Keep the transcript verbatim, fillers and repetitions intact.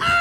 Ah!